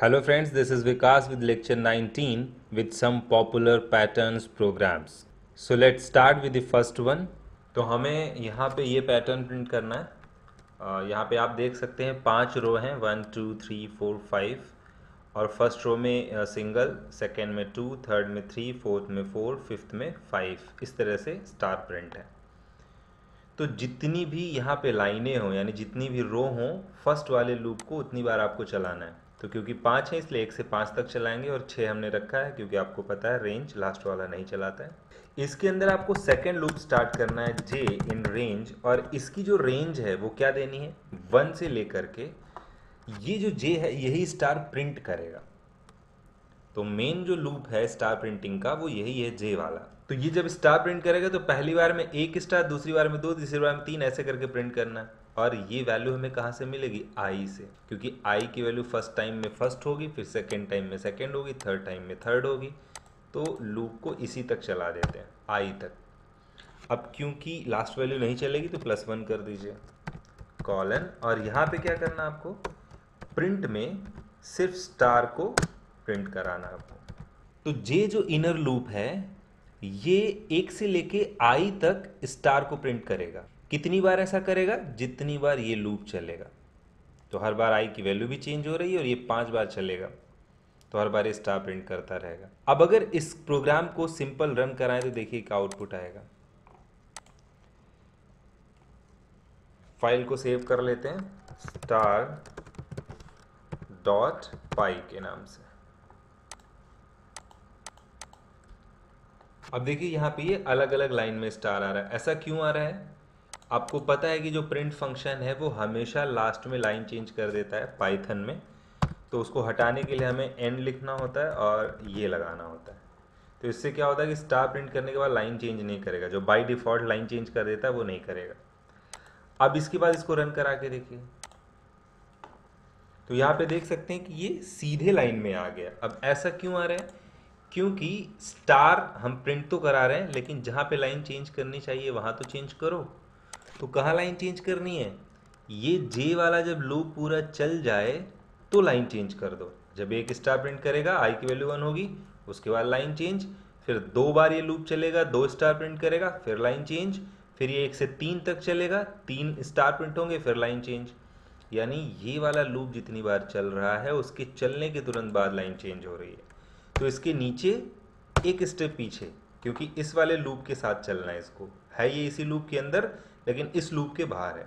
Hello friends, this is Vikas with lecture 19 with some popular patterns programs. So let's start with the first one. तो हमें यहाँ पे ये pattern print करना है. यहाँ पे आप देख सकते हैं 5 रो हैं 1 2 3 4 5 और फर्स्ट रो में सिंगल, सेकेंड में 2, थर्ड में 3, फोर्थ में 4, फिफ्थ में 5. इस तरह से स्टार प्रिंट है. तो जितनी भी यहाँ पे लाइनें हों यानी जितनी भी रो हों फर्स्ट वाले लूप को उतनी बार आपको चलाना है. तो क्योंकि 5 है इसलिए 1 से 5 तक चलाएंगे और 6 हमने रखा है क्योंकि आपको पता है रेंज लास्ट वाला नहीं चलाता है. इसके अंदर आपको सेकेंड लूप स्टार्ट करना है जे इन रेंज, और इसकी जो रेंज है वो क्या देनी है 1 से लेकर के ये जो जे है यही स्टार प्रिंट करेगा. तो मेन जो लूप है स्टार प्रिंटिंग का वो यही है जे वाला. तो ये जब स्टार प्रिंट करेगा तो पहली बार में 1 स्टार, दूसरी बार में 2, तीसरी बार में 3 ऐसे करके प्रिंट करना है. और ये वैल्यू हमें कहाँ से मिलेगी आई से, क्योंकि आई की वैल्यू फर्स्ट टाइम में फर्स्ट होगी, फिर सेकेंड टाइम में सेकेंड होगी, थर्ड टाइम में थर्ड होगी. तो लूप को इसी तक चला देते हैं आई तक. अब क्योंकि लास्ट वैल्यू नहीं चलेगी तो +1 कर दीजिए कॉलन. और यहाँ पे क्या करना आपको प्रिंट में सिर्फ स्टार को प्रिंट कराना आपको. तो ये जो इनर लूप है ये 1 से लेके i तक स्टार को प्रिंट करेगा. कितनी बार ऐसा करेगा जितनी बार ये लूप चलेगा. तो हर बार i की वैल्यू भी चेंज हो रही है और ये 5 बार चलेगा तो हर बार ये स्टार प्रिंट करता रहेगा. अब अगर इस प्रोग्राम को सिंपल रन कराएं तो देखिए क्या आउटपुट आएगा. फाइल को सेव कर लेते हैं star.py के नाम से. अब देखिए यहाँ पे ये अलग अलग लाइन में स्टार आ रहा है. ऐसा क्यों आ रहा है? आपको पता है कि जो प्रिंट फंक्शन है वो हमेशा लास्ट में लाइन चेंज कर देता है पाइथन में. तो उसको हटाने के लिए हमें एंड लिखना होता है और ये लगाना होता है. तो इससे क्या होता है कि स्टार प्रिंट करने के बाद लाइन चेंज नहीं करेगा. जो बाय डिफ़ॉल्ट लाइन चेंज कर देता है वो नहीं करेगा. अब इसके बाद इसको रन करा के देखिए तो यहाँ पे देख सकते हैं कि ये सीधे लाइन में आ गया. अब ऐसा क्यों आ रहा है? क्योंकि स्टार हम प्रिंट तो करा रहे हैं लेकिन जहाँ पे लाइन चेंज करनी चाहिए वहाँ तो चेंज करो. तो कहाँ लाइन चेंज करनी है? ये जे वाला जब लूप पूरा चल जाए तो लाइन चेंज कर दो. जब 1 स्टार प्रिंट करेगा आई की वैल्यू 1 होगी, उसके बाद लाइन चेंज. फिर 2 बार ये लूप चलेगा, 2 स्टार प्रिंट करेगा, फिर लाइन चेंज. फिर ये 1 से 3 तक चलेगा, 3 स्टार प्रिंट होंगे, फिर लाइन चेंज. यानी ये वाला लूप जितनी बार चल रहा है उसके चलने के तुरंत बाद लाइन चेंज हो रही है. तो इसके नीचे 1 स्टेप पीछे, क्योंकि इस वाले लूप के साथ चलना है. इसको है ये इसी लूप के अंदर लेकिन इस लूप के बाहर है.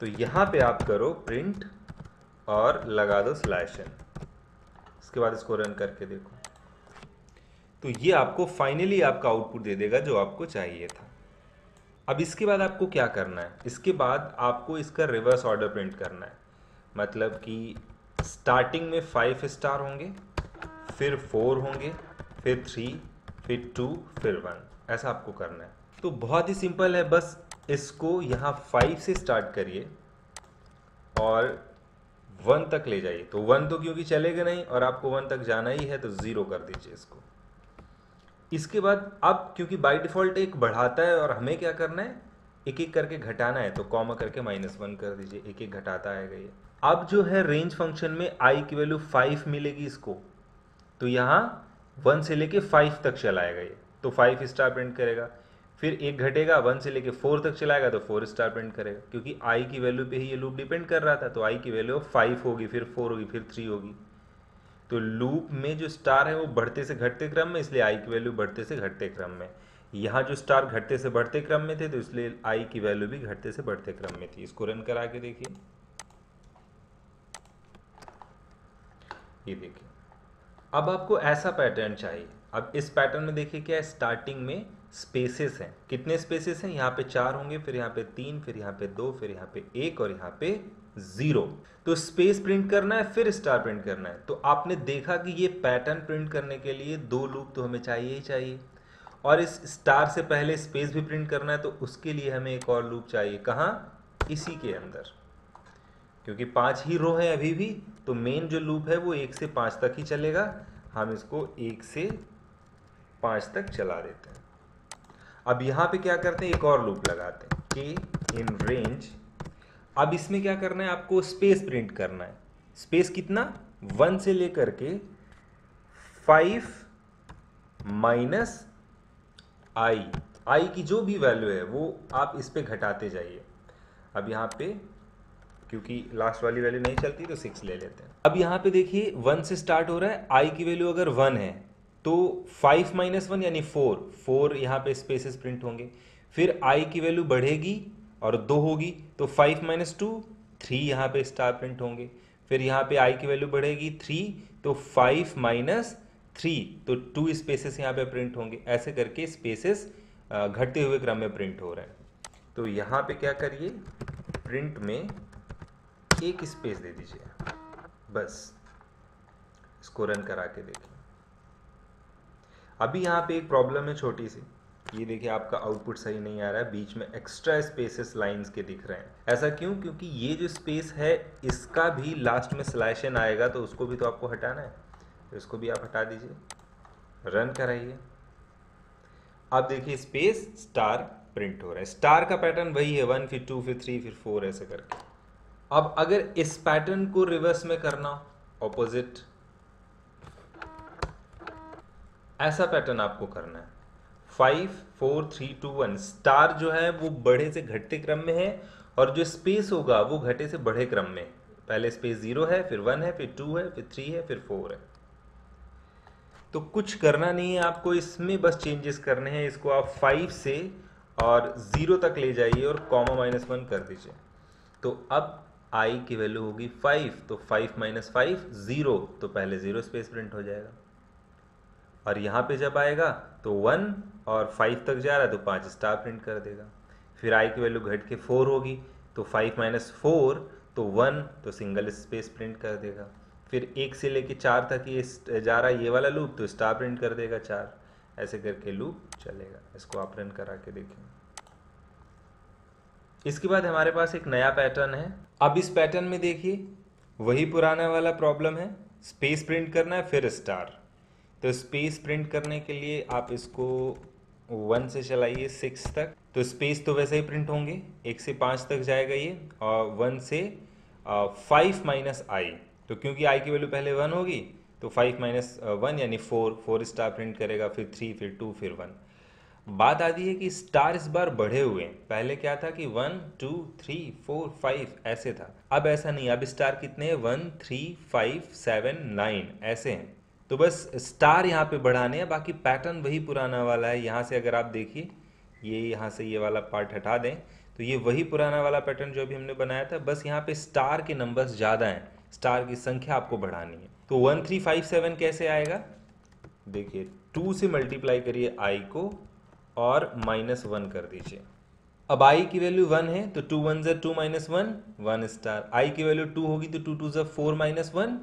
तो यहाँ पे आप करो प्रिंट और लगा दो /n. इसके बाद इसको रन करके देखो तो ये आपको फाइनली आपका आउटपुट दे देगा जो आपको चाहिए था. अब इसके बाद आपको क्या करना है? इसके बाद आपको इसका रिवर्स ऑर्डर प्रिंट करना है. मतलब कि स्टार्टिंग में 5 स्टार होंगे, फिर 4 होंगे, फिर 3, फिर 2, फिर 1. ऐसा आपको करना है. तो बहुत ही सिंपल है. बस इसको यहाँ 5 से स्टार्ट करिए और 1 तक ले जाइए. तो 1 तो क्योंकि चलेगा नहीं और आपको 1 तक जाना ही है तो 0 कर दीजिए इसको. इसके बाद अब क्योंकि बाय डिफ़ॉल्ट 1 बढ़ाता है और हमें क्या करना है 1-1 करके घटाना है. तो कॉमा करके -1 कर दीजिए. 1-1 घटाता आएगा ये. अब जो है रेंज फंक्शन में आई की वैल्यू 5 मिलेगी इसको. तो यहाँ 1 से लेके 5 तक चलाएगा ये. तो 5 स्टार प्रिंट करेगा. फिर 1 घटेगा, 1 से लेके 4 तक चलाएगा तो 4 स्टार प्रिंट करेगा. क्योंकि आई की वैल्यू पे ही ये लूप डिपेंड कर रहा था तो आई की वैल्यू 5 होगी, फिर 4 होगी, फिर 3 होगी. तो लूप में जो स्टार है वो बढ़ते से घटते क्रम में, इसलिए आई की वैल्यू बढ़ते से घटते क्रम में. यहाँ जो स्टार घटते से बढ़ते क्रम में थे तो इसलिए आई की वैल्यू भी घटते से बढ़ते क्रम में थी. इसको रन करा के देखिए. ये देखिए अब आपको ऐसा पैटर्न चाहिए. अब इस पैटर्न में देखिए क्या है, स्टार्टिंग में स्पेसेस हैं. कितने स्पेसेस हैं? यहाँ पे 4 होंगे, फिर यहाँ पे 3, फिर यहाँ पे 2, फिर यहाँ पे 1 और यहाँ पे 0. तो स्पेस प्रिंट करना है फिर स्टार प्रिंट करना है. तो आपने देखा कि ये पैटर्न प्रिंट करने के लिए 2 लूप तो हमें चाहिए ही चाहिए. और इस स्टार से पहले स्पेस भी प्रिंट करना है तो उसके लिए हमें 1 और लूप चाहिए. कहाँ? इसी के अंदर. क्योंकि 5 ही रो है अभी भी तो मेन जो लूप है वो 1 से 5 तक ही चलेगा. हम इसको 1 से 5 तक चला देते हैं. अब यहाँ पे क्या करते हैं 1 और लूप लगाते हैं k इन रेंज. अब इसमें क्या करना है आपको? स्पेस प्रिंट करना है. स्पेस कितना? 1 से लेकर के 5 माइनस आई की जो भी वैल्यू है वो आप इस पे घटाते जाइए। अब यहाँ पे क्योंकि लास्ट वाली वैल्यू नहीं चलती तो 6 ले लेते हैं। अब यहाँ पे देखिए 1 से स्टार्ट हो रहा है, आई की वैल्यू अगर 1 है तो 5 माइनस 1 यानी 4 यहाँ पे स्पेसेस प्रिंट होंगे। फिर आई की वैल्यू बढ़ेगी और 2 होगी तो 5 माइनस 2 3 यहाँ पे स्टार प्रिंट होंगे। फिर यहाँ पे आई की वैल्यू बढ़ेगी 3 तो 5 माइनस 3 तो 2 स्पेसेस यहाँ पे प्रिंट होंगे। ऐसे करके स्पेसेस घटते हुए क्रम में प्रिंट हो रहे हैं। तो यहाँ पे क्या करिए, प्रिंट में एक स्पेस दे दीजिए बस। इसको रन करा के देखिए। अभी यहाँ पे एक प्रॉब्लम है छोटी सी, ये देखिए आपका आउटपुट सही नहीं आ रहा है, बीच में एक्स्ट्रा स्पेसेस लाइंस के दिख रहे हैं। ऐसा क्यों? क्योंकि ये जो स्पेस है इसका भी लास्ट में स्लैश एन आएगा तो उसको भी तो आपको हटाना है, तो इसको भी आप हटा दीजिए, रन कराइए। अब देखिए स्पेस स्टार प्रिंट हो रहा है। स्टार का पैटर्न वही है 1 फिर 2 फिर 3 फिर 4 ऐसे करके। अब अगर इस पैटर्न को रिवर्स में करना, ऑपोजिट ऐसा पैटर्न आपको करना है 5 4 3 2 1। स्टार जो है वो बढ़े से घटते क्रम में है और जो स्पेस होगा वो घटे से बढ़े क्रम में। पहले स्पेस 0 है, फिर 1 है, फिर 2 है, फिर 3 है, फिर 4 है। तो कुछ करना नहीं है आपको इसमें, बस चेंजेस करने हैं। इसको आप 5 से और 0 तक ले जाइए और कॉमा -1 कर दीजिए। तो अब आई की वैल्यू होगी 5 तो 5 - 5 0 तो पहले 0 स्पेस प्रिंट हो जाएगा और यहाँ पे जब आएगा तो 1 और 5 तक जा रहा है तो 5 स्टार प्रिंट कर देगा। फिर आई की वैल्यू घट के 4 होगी तो 5 - 4 तो 1 तो सिंगल स्पेस प्रिंट कर देगा। फिर 1 से लेके 4 तक ये जा रहा है ये वाला लूप तो स्टार प्रिंट कर देगा 4। ऐसे करके लूप चलेगा। इसको आप रन करा के देखें। इसके बाद हमारे पास एक नया पैटर्न है। अब इस पैटर्न में देखिए वही पुराना वाला प्रॉब्लम है, स्पेस प्रिंट करना है फिर स्टार। तो स्पेस प्रिंट करने के लिए आप इसको 1 से चलाइए 6 तक तो स्पेस तो वैसे ही प्रिंट होंगे। 1 से 5 तक जाएगा ये और 1 से 5 माइनस आई तो क्योंकि आई की वैल्यू पहले 1 होगी तो 5 - 1 यानी 4 स्टार प्रिंट करेगा, फिर 3 फिर 2 फिर 1। बात आती है कि स्टार इस बार बढ़े हुए हैं। पहले क्या था कि 1 2 3 4 5 ऐसे था, अब ऐसा नहीं। अब स्टार कितने हैं 1 3 5 7 9 ऐसे हैं। तो बस स्टार यहाँ पे बढ़ाने हैं, बाकी पैटर्न वही पुराना वाला है। यहाँ से अगर आप देखिए ये यहाँ से ये वाला पार्ट हटा दें तो ये वही पुराना वाला पैटर्न जो भी हमने बनाया था, बस यहाँ पे स्टार के नंबर्स ज़्यादा हैं, स्टार की संख्या आपको बढ़ानी है। तो 1 3 5 7 कैसे आएगा देखिए, 2 से मल्टीप्लाई करिए आई को और -1 कर दीजिए। अब आई की वैल्यू 1 है तो 2 1 2 - 1 1 स्टार। आई की वैल्यू 2 होगी तो 2 2 4 - 1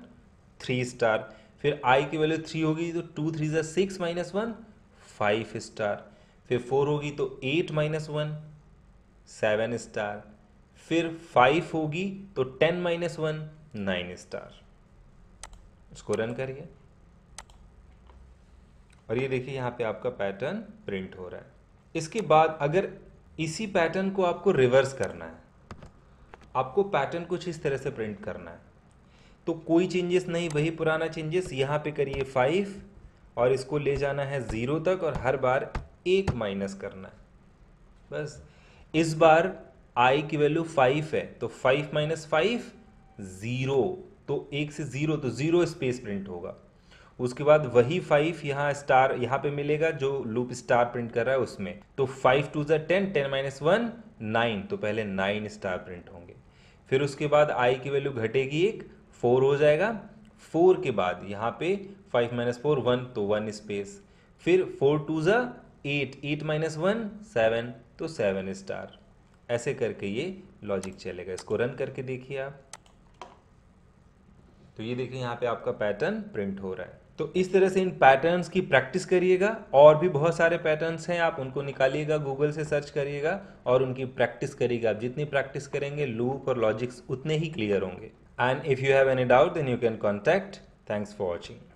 3 स्टार। फिर आई की वैल्यू 3 होगी तो 2 3 6 - 1 5 स्टार। फिर 4 होगी तो 8 - 1 7 स्टार। फिर 5 होगी तो 10 - 1 9 स्टार। इसको रन करिए और ये देखिए यहाँ पे आपका पैटर्न प्रिंट हो रहा है। इसके बाद अगर इसी पैटर्न को आपको रिवर्स करना है, आपको पैटर्न कुछ इस तरह से प्रिंट करना है तो कोई चेंजेस नहीं, वही पुराना चेंजेस। यहाँ पे करिए 5 और इसको ले जाना है 0 तक और हर बार 1 माइनस करना है बस। इस बार आई की वैल्यू 5 है तो 5 - 5 0 तो 1 से 0 तो 0 स्पेस प्रिंट होगा। उसके बाद वही 5 यहाँ स्टार यहाँ पे मिलेगा जो लूप स्टार प्रिंट कर रहा है उसमें तो 5 2 10 10 - 1 9 तो पहले 9 स्टार प्रिंट होंगे। फिर उसके बाद आई की वैल्यू घटेगी 1 4 हो जाएगा। 4 के बाद यहाँ पे 5 - 4 1 तो 1 स्पेस। फिर 4 2 8 8 - 1 7 तो 7 स्टार। ऐसे करके ये लॉजिक चलेगा। इसको रन करके देखिए आप। तो ये देखिए यहाँ पे आपका पैटर्न प्रिंट हो रहा है। तो इस तरह से इन पैटर्न्स की प्रैक्टिस करिएगा। और भी बहुत सारे पैटर्न्स हैं, आप उनको निकालिएगा, गूगल से सर्च करिएगा और उनकी प्रैक्टिस करिएगा। आप जितनी प्रैक्टिस करेंगे लूप और लॉजिक्स उतने ही क्लियर होंगे। And if you have any doubt, then you can contact. Thanks for watching.